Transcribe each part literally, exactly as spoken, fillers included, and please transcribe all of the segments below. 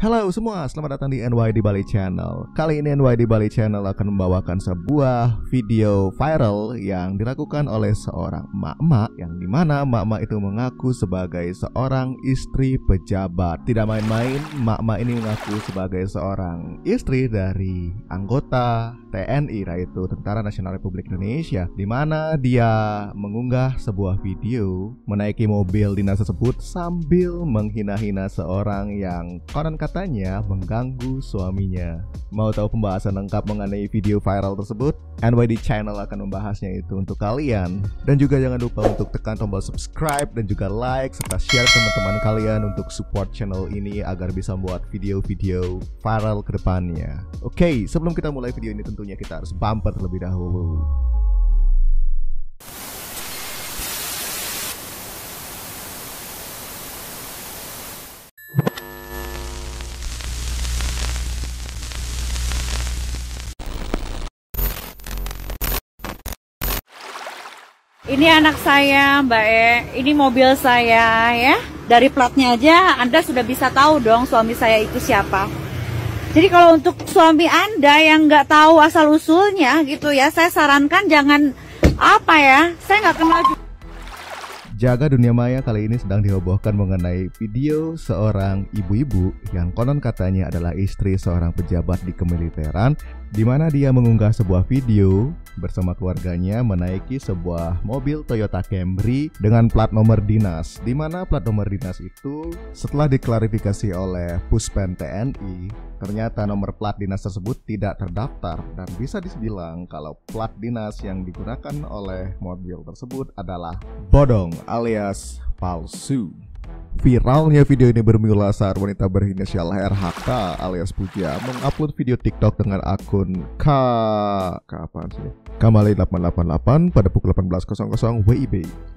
Halo semua, selamat datang di N Y D Bali Channel. Kali ini N Y D Bali Channel akan membawakan sebuah video viral yang dilakukan oleh seorang emak-emak, yang dimana emak-emak itu mengaku sebagai seorang istri pejabat. Tidak main-main, emak-emak ini mengaku sebagai seorang istri dari anggota T N I, yaitu Tentara Nasional Republik Indonesia, dimana dia mengunggah sebuah video menaiki mobil dinas tersebut sambil menghina-hina seorang yang konon kata katanya mengganggu suaminya. Mau tahu pembahasan lengkap mengenai video viral tersebut? N Y D Channel akan membahasnya itu untuk kalian. Dan juga jangan lupa untuk tekan tombol subscribe dan juga like serta share ke teman-teman kalian untuk support channel ini agar bisa membuat video-video viral ke depannya. Oke, sebelum kita mulai video ini tentunya kita harus bumper terlebih dahulu. Ini anak saya, Mbak E. Ini mobil saya, ya. Dari platnya aja Anda sudah bisa tahu dong suami saya itu siapa. Jadi kalau untuk suami Anda yang nggak tahu asal usulnya gitu ya, saya sarankan jangan apa ya. Saya nggak kenal. Jaga dunia maya kali ini sedang dihebohkan mengenai video seorang ibu-ibu yang konon katanya adalah istri seorang pejabat di kemiliteran, di mana dia mengunggah sebuah video bersama keluarganya menaiki sebuah mobil Toyota Camry dengan plat nomor dinas, di mana plat nomor dinas itu setelah diklarifikasi oleh Puspen T N I, ternyata nomor plat dinas tersebut tidak terdaftar dan bisa dibilang kalau plat dinas yang digunakan oleh mobil tersebut adalah bodong alias palsu. Viralnya video ini bermula saat wanita berinisial R H K alias Puja mengupload video TikTok dengan akun K... K apaan sih? KAMALI delapan delapan delapan pada pukul delapan belas W I B.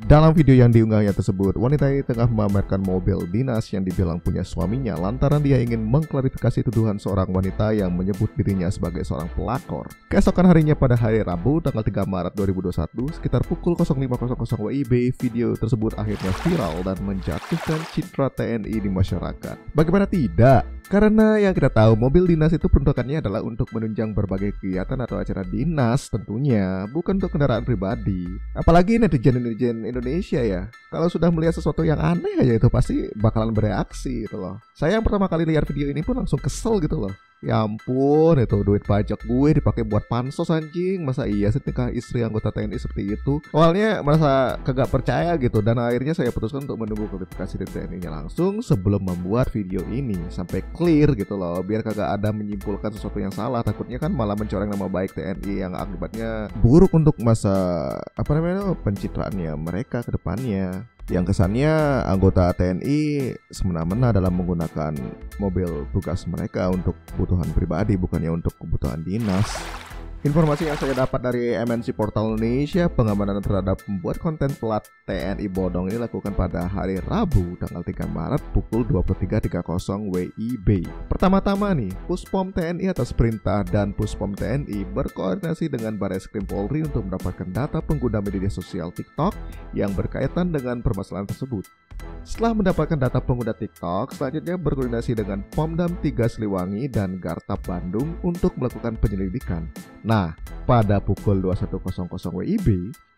Dalam video yang diunggahnya tersebut, wanita ini tengah memamerkan mobil dinas yang dibilang punya suaminya lantaran dia ingin mengklarifikasi tuduhan seorang wanita yang menyebut dirinya sebagai seorang pelakor. Keesokan harinya pada hari Rabu tanggal tiga Maret dua ribu dua puluh satu sekitar pukul nol lima nol nol W I B, video tersebut akhirnya viral dan menjatuhkan citra T N I di masyarakat. Bagaimana tidak? Karena yang kita tahu mobil dinas itu peruntukannya adalah untuk menunjang berbagai kegiatan atau acara dinas tentunya, bukan untuk kendaraan pribadi. Apalagi netizen-netizen Indonesia ya, kalau sudah melihat sesuatu yang aneh aja itu pasti bakalan bereaksi gitu loh. Saya yang pertama kali lihat video ini pun langsung kesel gitu loh. Ya ampun, itu duit pajak gue dipakai buat pansos anjing. Masa iya sih nikah istri anggota T N I seperti itu? Awalnya merasa kagak percaya gitu, dan akhirnya saya putuskan untuk menunggu klarifikasi dari T N I-nya langsung sebelum membuat video ini sampai clear gitu loh, biar kagak ada menyimpulkan sesuatu yang salah. Takutnya kan malah mencoreng nama baik T N I yang akibatnya buruk untuk masa apa namanya pencitraannya mereka ke depannya, yang kesannya anggota T N I semena-mena dalam menggunakan mobil tugas mereka untuk kebutuhan pribadi, bukannya untuk kebutuhan dinas. Informasi yang saya dapat dari M N C Portal Indonesia, pengamanan terhadap pembuat konten plat T N I bodong ini dilakukan pada hari Rabu tanggal tiga Maret pukul dua puluh tiga tiga puluh W I B. Pertama-tama nih, Puspom T N I atas perintah dan Puspom T N I berkoordinasi dengan Bareskrim Polri untuk mendapatkan data pengguna media sosial TikTok yang berkaitan dengan permasalahan tersebut. Setelah mendapatkan data pengguna TikTok, selanjutnya berkoordinasi dengan POMDAM tiga Sliwangi dan Gartap Bandung untuk melakukan penyelidikan. Nah, pada pukul dua puluh satu nol nol W I B,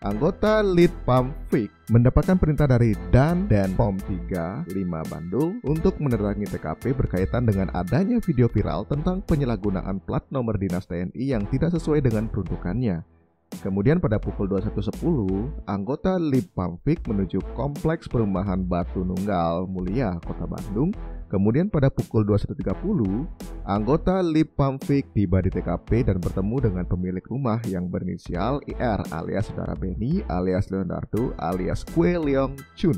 anggota Lidpamfik mendapatkan perintah dari dan DPMPOM tiga Sliwangi Bandung untuk menerangi T K P berkaitan dengan adanya video viral tentang penyalahgunaan plat nomor dinas T N I yang tidak sesuai dengan peruntukannya. Kemudian pada pukul dua puluh satu sepuluh, anggota Lidpamfik menuju kompleks perumahan Batu Nunggal, Mulia, Kota Bandung. Kemudian pada pukul dua puluh satu tiga puluh, anggota Lidpamfik tiba di T K P dan bertemu dengan pemilik rumah yang berinisial I R alias saudara Benny alias Leonardo alias Quelyong Chun.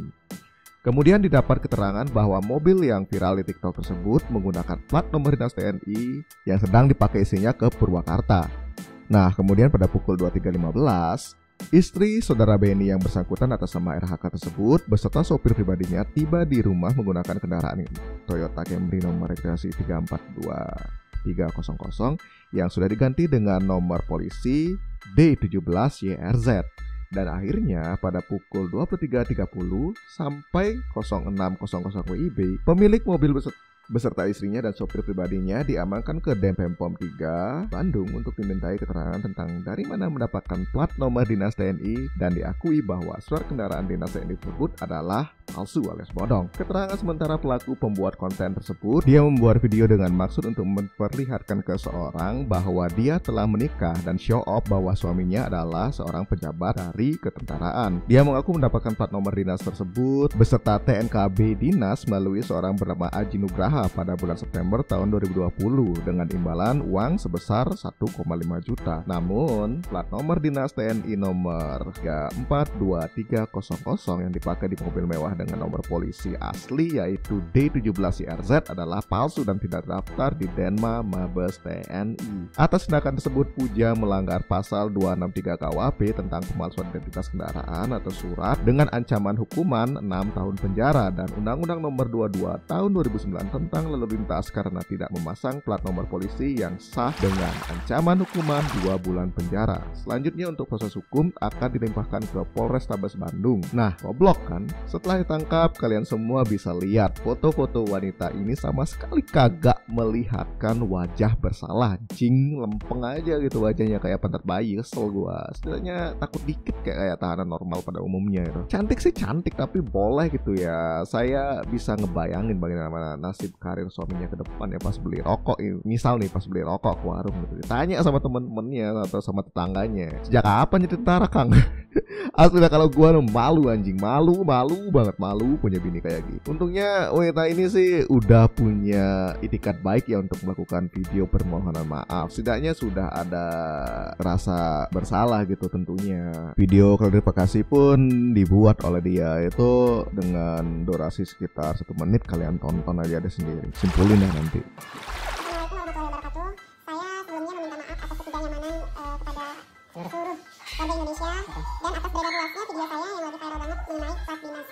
Kemudian didapat keterangan bahwa mobil yang viral di TikTok tersebut menggunakan plat nomor dinas T N I yang sedang dipakai isinya ke Purwakarta. Nah, kemudian pada pukul dua puluh tiga lima belas, istri saudara Benny yang bersangkutan atas nama R H K tersebut beserta sopir pribadinya tiba di rumah menggunakan kendaraan Toyota Camry nomor registrasi tiga empat dua tiga nol nol yang sudah diganti dengan nomor polisi D satu tujuh Y R Z. Dan akhirnya pada pukul dua puluh tiga tiga puluh sampai nol enam nol nol W I B, pemilik mobil beserta beserta istrinya dan sopir pribadinya diamankan ke D P M P O M tiga Bandung untuk dimintai keterangan tentang dari mana mendapatkan plat nomor dinas T N I dan diakui bahwa surat kendaraan dinas T N I tersebut adalah palsu alias bodong. Keterangan sementara pelaku pembuat konten tersebut, dia membuat video dengan maksud untuk memperlihatkan ke seorang bahwa dia telah menikah dan show off bahwa suaminya adalah seorang pejabat dari ketentaraan. Dia mengaku mendapatkan plat nomor dinas tersebut beserta T N K B dinas melalui seorang bernama Ajinugraha pada bulan September tahun dua ribu dua puluh dengan imbalan uang sebesar satu koma lima juta. Namun, plat nomor dinas T N I nomor tiga empat dua tiga nol nol yang dipakai di mobil mewah dengan nomor polisi asli yaitu D satu tujuh I R Z adalah palsu dan tidak terdaftar di Denma Mabes T N I. Atas tindakan tersebut, Puja melanggar pasal dua enam tiga K U H P tentang pemalsuan identitas kendaraan atau surat dengan ancaman hukuman enam tahun penjara dan Undang-Undang Nomor dua puluh dua Tahun dua ribu sembilan tentang lalu lintas karena tidak memasang plat nomor polisi yang sah dengan ancaman hukuman dua bulan penjara. Selanjutnya untuk proses hukum akan dilimpahkan ke Polrestabes Bandung. Nah, goblok kan? Setelah ditangkap, kalian semua bisa lihat foto-foto wanita ini sama sekali kagak melihatkan wajah bersalah. Jing, lempeng aja gitu wajahnya kayak pantat bayi, kesel gua. Setidaknya takut dikit kayak, kayak tahanan normal pada umumnya gitu. Cantik sih cantik tapi boleh gitu ya. Saya bisa ngebayangin bagaimana nasib karir suaminya ke depan ya pas beli rokok ini. Misal nih pas beli rokok ke warung gitu, ditanya sama temen-temennya atau sama tetangganya, sejak kapan jadi tentara Kang? Asli dah, kalau gua malu anjing, malu malu banget malu punya bini kayak gitu. Untungnya wanita ini sih udah punya itikad baik ya untuk melakukan video permohonan maaf. Setidaknya sudah ada rasa bersalah gitu tertentunya. Video klarifikasi pun dibuat oleh dia itu dengan durasi sekitar satu menit. Kalian tonton aja deh sendiri. Simpulin ya nanti. Warga Indonesia dan atas beredar luasnya video saya yang lagi viral banget mengenai plat dinas.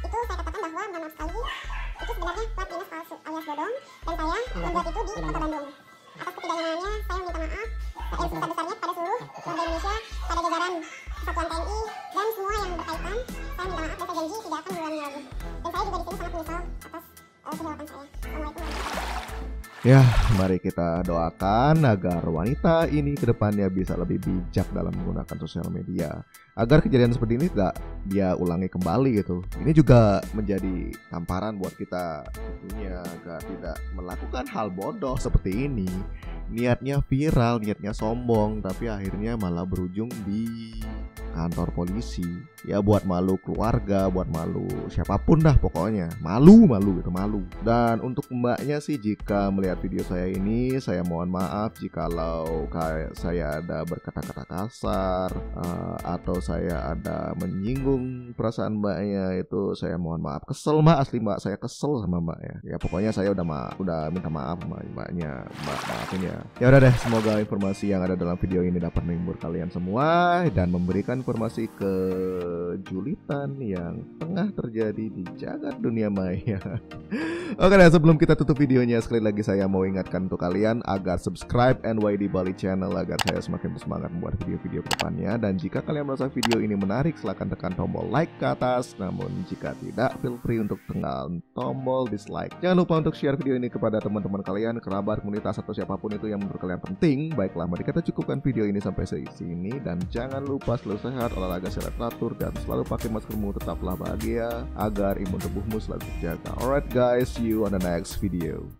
Itu saya katakan bahwa mohon maaf sekali, itu sebenarnya plat dinas palsu alias bodong dan saya membuat itu di Kota Bandung. Atas ketidaknyamarannya saya meminta maaf yang sebesar-besarnya pada seluruh warga Indonesia, pada jajaran Kesatuan T N I dan semua yang berkaitan. Saya minta maaf dan saya janji tidak akan mengulangi lagi. Dan saya juga di sini sangat menyesal atas uh, kehilangan saya. Assalamualaikum. Ya, mari kita doakan agar wanita ini kedepannya bisa lebih bijak dalam menggunakan sosial media, agar kejadian seperti ini tidak dia ulangi kembali gitu. Ini juga menjadi tamparan buat kita tentunya agar tidak melakukan hal bodoh seperti ini. Niatnya viral, niatnya sombong, tapi akhirnya malah berujung di kantor polisi. Ya buat malu keluarga, buat malu siapapun dah pokoknya. Malu, malu gitu, malu. Dan untuk mbaknya sih jika melihat video saya ini, saya mohon maaf jikalau kayak saya ada berkata-kata kasar uh, atau saya ada menyinggung perasaan mbaknya, itu saya mohon maaf. Kesel mbak, asli mbak, saya kesel sama mbaknya. Ya pokoknya saya udah ma udah minta maaf sama mbaknya, mbak maafin ya. Ya udah deh, semoga informasi yang ada dalam video ini dapat menghibur kalian semua dan memberikan informasi kejulitan yang tengah terjadi di jagat dunia maya. Oke deh, sebelum kita tutup videonya, sekali lagi saya mau ingatkan untuk kalian agar subscribe N Y D Bali Channel agar saya semakin bersemangat membuat video-video kedepannya. Dan jika kalian merasa video ini menarik, silahkan tekan tombol like ke atas. Namun jika tidak, feel free untuk tekan tombol dislike. Jangan lupa untuk share video ini kepada teman-teman kalian, kerabat, komunitas, atau siapapun itu yang menurut kalian penting. Baiklah, mari kita cukupkan video ini sampai sini. Dan jangan lupa selalu sehat, olahraga secara teratur, dan selalu pakai maskermu. Tetaplah bahagia agar imun tubuhmu selalu terjaga. Alright guys, see you on the next video.